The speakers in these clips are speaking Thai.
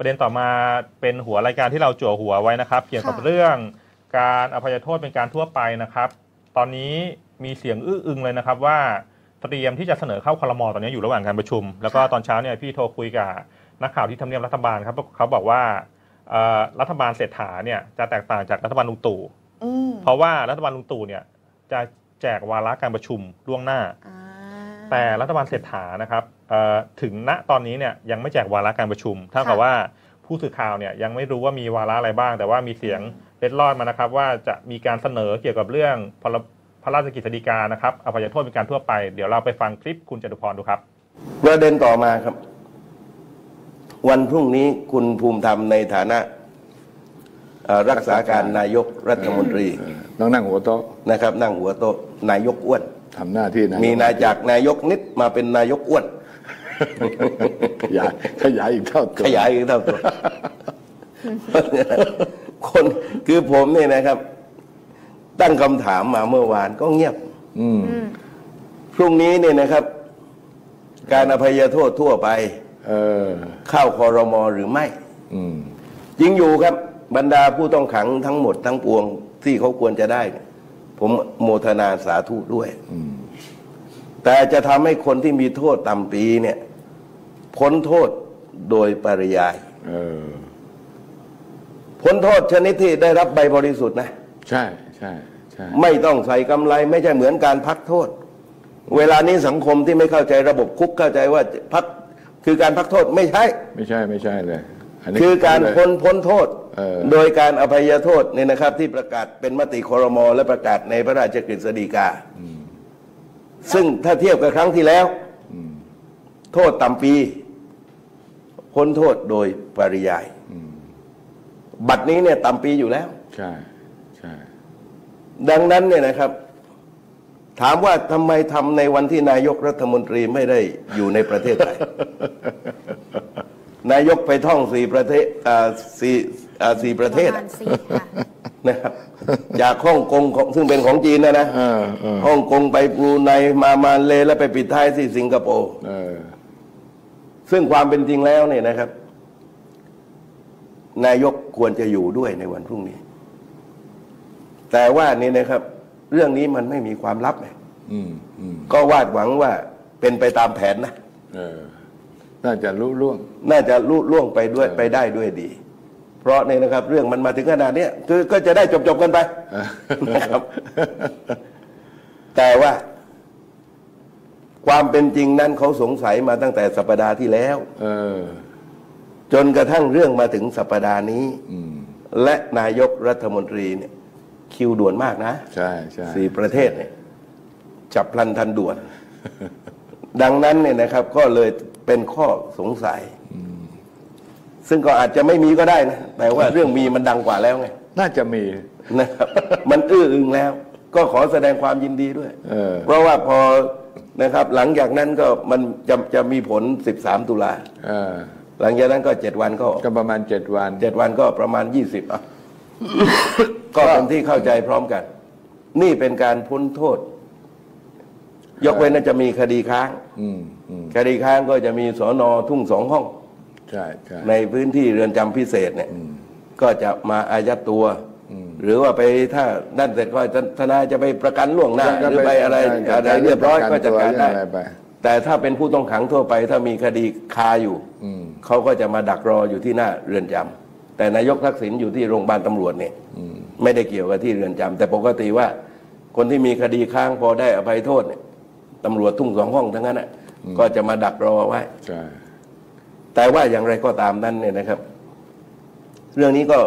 ประเด็นต่อมาเป็นหัวรายการที่เราจั่วหัวไว้นะครับเกี่ยวกับเรื่องการอภัยโทษเป็นการทั่วไปนะครับตอนนี้มีเสียงอื้ออึงเลยนะครับว่าเตรียมที่จะเสนอเข้าครม.ตอนนี้อยู่ระหว่างการประชุมแล้วก็ตอนเช้าเนี่ยพี่โทรคุยกับนักข่าวที่ทำเนียบรัฐบาลครับเขาบอกว่ารัฐบาลเศรษฐาเนี่ยจะแตกต่างจากรัฐบาลลุงตู่เพราะว่ารัฐบาลลุงตู่เนี่ยจะแจกวาระการประชุมล่วงหน้าแต่รัฐบาลเศรษฐานะครับถึงณตอนนี้เนี่ยยังไม่แจกวาระการประชุมเท่ากับว่าผู้สื่อข่าวเนี่ยยังไม่รู้ว่ามีวาระอะไรบ้างแต่ว่ามีเสียงเล็ดลอดมานะครับว่าจะมีการเสนอเกี่ยวกับเรื่องพระราชกฤษฎีกานะครับอภัยโทษเป็นการทั่วไปเดี๋ยวเราไปฟังคลิปคุณจตุพรดูครับประเด็นต่อมาครับวันพรุ่งนี้คุณภูมิธรรมในฐานะรักษาการนายกรัฐมนตรีต้องนั่งหัวโต๊ะนะครับนั่งหัวโต๊ะนายกอ้วนทำหน้าที่นะมีนายจากนายกนิดมาเป็นนายกอ้วนขยายอีกเท่าตัวขยายอีกเท่าตัวคนคือผมนี่นะครับตั้งคำถามมาเมื่อวานก็เงียบพรุ่งนี้เนี่ยนะครับการอภัยโทษทั่วไปเข้าครม.หรือไม่จริงอยู่ครับบรรดาผู้ต้องขังทั้งหมดทั้งปวงที่เขาควรจะได้ผมโมทนาสาธุด้วยแต่จะทำให้คนที่มีโทษต่ำปีเนี่ยพ้นโทษโดยปริยายพ้นโทษชนิดที่ได้รับใบบริสุทธิ์นะใช่ใช่ใช่ไม่ต้องใส่กำไรไม่ใช่เหมือนการพักโทษเวลานี้สังคมที่ไม่เข้าใจระบบคุกเข้าใจว่าพักคือการพักโทษไม่ใช่ไม่ใช่เลยคือการพ้นโทษโดยการอภัยโทษเนี่ยนะครับที่ประกาศเป็นมติครม.และประกาศในพระราชกฤษฎีกาซึ่งถ้าเทียบกับครั้งที่แล้วโทษต่ำปีพ้นโทษโดยปริยายบัดนี้เนี่ยต่ำปีอยู่แล้วใช่ใช่ดังนั้นเนี่ยนะครับถามว่าทำไมทำในวันที่นายกรัฐมนตรีไม่ได้อยู่ในประเทศไทยนายกไปท่องสี่ประเทศนะครับจากฮ่องกงซึ่งเป็นของจีนนะฮ่องกงไปบรูไนมาเลแล้วไปปิดท้ายที่สิงคโปร์ซึ่งความเป็นจริงแล้วเนี่ยนะครับนายกควรจะอยู่ด้วยในวันพรุ่งนี้แต่ว่านี่นะครับเรื่องนี้มันไม่มีความลับเลยก็วาดหวังว่าเป็นไปตามแผนนะน่าจะลุล่วงไปด้วยไปได้ด้วยดีเพราะเนี่ยนะครับเรื่องมันมาถึงขนาดนี้คือก็จะได้จบกันไปนะครับแต่ว่าความเป็นจริงนั้นเขาสงสัยมาตั้งแต่สัปดาห์ที่แล้วจนกระทั่งเรื่องมาถึงสัปดาห์นี้และนายกรัฐมนตรีเนี่ยคิวด่วนมากนะใช่ใช่สี่ประเทศเนี่ยจับพลันทันด่วนดังนั้นเนี่ยนะครับก็เลยเป็นข้อสงสัยซึ่งก็อาจจะไม่มีก็ได้นะแต่ว่าเรื่องมีมันดังกว่าแล้วไงน่าจะมีนะครับมันอื้ออึงแล้วก็ขอแสดงความยินดีด้วยเพราะว่าพอนะครับหลังจากนั้นก็มันจะมีผล13ตุลาหลังจากนั้นก็7วันก็ประมาณ7วันก็ประมาณ20อ่ะก็เป็นที่เข้าใจพร้อมกันนี่เป็นการพ้นโทษยกเว้นจะมีคดีค้างก็จะมีสน.ทุ่ง2ห้องในพื้นที่เรือนจำพิเศษเนี่ยก็จะมาอายัดตัวหรือว่าไปถ้านั่นเสร็จก็ทนายจะไปประกันล่วงหน้าหรือไปอะไรเรียบร้อยก็จัดการได้แต่ถ้าเป็นผู้ต้องขังทั่วไปถ้ามีคดีคาอยู่เขาก็จะมาดักรออยู่ที่หน้าเรือนจำแต่นายกทักษิณอยู่ที่โรงพยาบาลตำรวจเนี่ยไม่ได้เกี่ยวกับที่เรือนจำแต่ปกติว่าคนที่มีคดีค้างพอได้อภัยโทษเนี่ยตำรวจทุ่ง2ห้องทั้งนั้นก็จะมาดักรอไว้แต่ว่าอย่างไรก็ตามนั้นเนี่ยนะครับเรื่องนี้ก็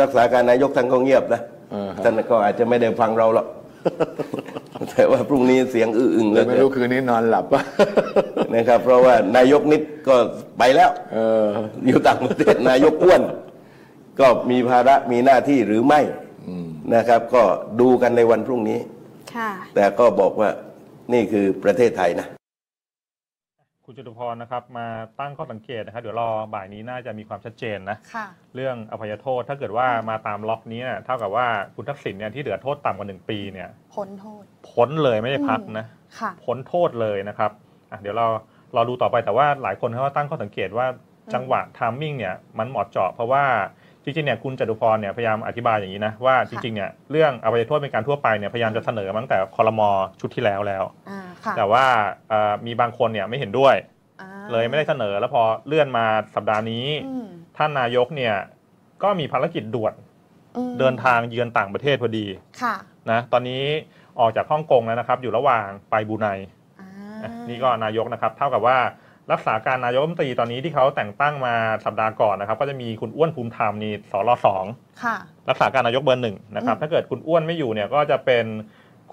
รักษาการนายกท่านก็เงียบนะท่านก็อาจจะไม่ได้ฟังเราหรอกแต่ว่าพรุ่งนี้เสียงอื้ออึงเลยไม่รู้คืนนี้นอนหลับป่ะนะครับเพราะว่านายกนิดก็ไปแล้วอยู่ต่างประเทศนายกอ้วนก็มีภาระมีหน้าที่หรือไม่นะครับก็ดูกันในวันพรุ่งนี้แต่ก็บอกว่านี่คือประเทศไทยนะคุณจตุพรนะครับมาตั้งข้อสังเกตนะครับเดี๋ยวรอบ่ายนี้น่าจะมีความชัดเจนนะเรื่องอภัยโทษถ้าเกิดว่ามาตามล็อกนี้นะเท่ากับว่าคุณทักษิณเนี่ยที่เหลือโทษต่ำกว่า1ปีเนี่ยพ้นโทษพ้นเลยไม่ได้พักนะพ้นโทษเลยนะครับเดี๋ยวเรารอดูต่อไปแต่ว่าหลายคนเขาตั้งข้อสังเกตว่า จังหวะไทมิ่งเนี่ยมันเหมาะเจาะเพราะว่าจริงๆเนี่ยคุณจตุพรเนี่ยพยายามอธิบายอย่างนี้นะว่าจริงๆเนี่ยเรื่องอภัยโทษเป็นการทั่วไปเนี่ยพยายามจะเสนอตั้งแต่ครม.ชุดที่แล้วแต่ว่ามีบางคนเนี่ยไม่เห็นด้วยเลยไม่ได้เสนอแล้วพอเลื่อนมาสัปดาห์นี้ท่านนายกเนี่ยก็มีภารกิจด่วนเดินทางเยือนต่างประเทศพอดีนะตอนนี้ออกจากฮ่องกงแล้วนะครับอยู่ระหว่างไปบรูไนนี่ก็นายกนะครับเท่ากับว่ารักษาการนายกรัฐมนตรีตอนนี้ที่เขาแต่งตั้งมาสัปดาห์ก่อนนะครับก็จะมีคุณอ้วนภูมิธรรมนี่สรสองรักษาการนายกเบอร์หนึ่งนะครับถ้าเกิดคุณอ้วนไม่อยู่เนี่ยก็จะเป็น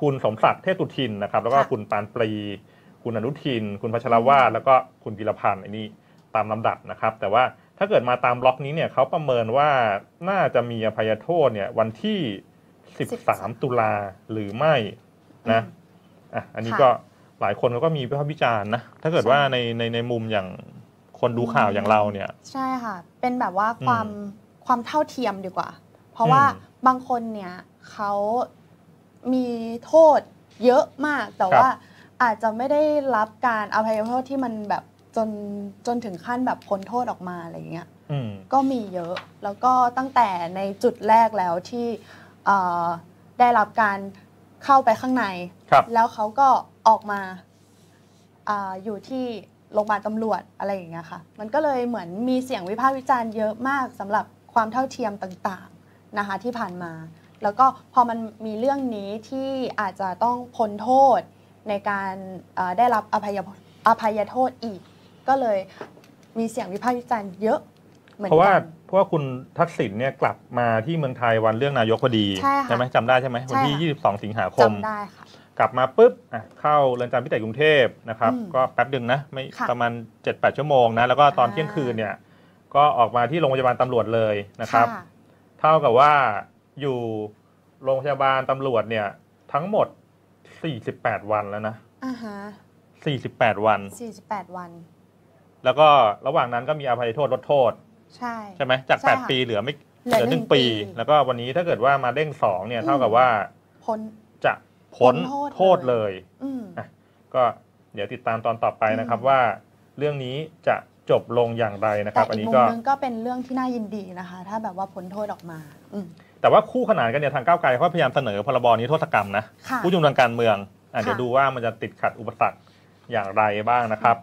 คุณสมศักดิ์เทพสุทินนะครับแล้วก็คุณปานปรีคุณอนุทินคุณพัชรวาทแล้วก็คุณพีรพันธ์อันนี้ตามลำดับนะครับแต่ว่าถ้าเกิดมาตามบล็อกนี้เนี่ยเขาประเมินว่าน่าจะมีอภัยโทษเนี่ยวันที่13ตุลาหรือไม่นะอันนี้ก็หลายคนเขาก็มีวิพากษ์วิจารณ์นะถ้าเกิดว่าในมุมอย่างคนดูข่าวอย่างเราเนี่ยใช่ค่ะเป็นแบบว่าความเท่าเทียมดีกว่าเพราะว่าบางคนเนี่ยเขามีโทษเยอะมากแต่ว่าอาจจะไม่ได้รับการอภัยโทษที่มันแบบจนถึงขั้นแบบพ้นโทษออกมาอะไรเงี้ยก็มีเยอะแล้วก็ตั้งแต่ในจุดแรกแล้วที่ได้รับการเข้าไปข้างในแล้วเขาก็ออกมาอยู่ที่โรงพยาบาลตำรวจอะไรอย่างเงี้ยค่ะมันก็เลยเหมือนมีเสียงวิพากษ์วิจารณ์เยอะมากสำหรับความเท่าเทียมต่างๆนะคะที่ผ่านมาแล้วก็พอมันมีเรื่องนี้ที่อาจจะต้องพ้นโทษในการได้รับอภัยโทษอีกก็เลยมีเสียงวิพากษ์วิจารณ์เยอะเพราะว่าคุณทักษิณเนี่ยกลับมาที่เมืองไทยวันเรื่องนายกพอดีใช่ไหมจำได้ใช่ไหมวันที่22สิงหาคมจำได้ค่ะกลับมาปุ๊บเข้าเรือนจำพิเศษกรุงเทพนะครับก็แป๊บดึงนะไม่ประมาณ 7-8 ชั่วโมงนะแล้วก็ตอนเที่ยงคืนเนี่ยก็ออกมาที่โรงพยาบาลตำรวจเลยนะครับเท่ากับว่าอยู่โรงพยาบาลตำรวจเนี่ยทั้งหมด48วันแล้วนะ48 วันแล้วก็ระหว่างนั้นก็มีอภัยโทษลดโทษใช่ไหมจาก8ปีเหลือ1 ปีแล้วก็วันนี้ถ้าเกิดว่ามาเด้ง2เนี่ยเท่ากับว่าจะพ้นโทษเลยก็เดี๋ยวติดตามตอนต่อไปนะครับว่าเรื่องนี้จะจบลงอย่างไรนะครับอันนี้ก็เป็นเรื่องที่น่ายินดีนะคะถ้าแบบว่าพ้นโทษออกมาแต่ว่าคู่ขนานกันเนี่ยทางก้าวไกลเขาพยายามเสนอพรบนิรโทษกรรมนะผู้ชุมนุมทางการเมืองเดี๋ยวดูว่ามันจะติดขัดอุปสรรคอย่างไรบ้างนะครับ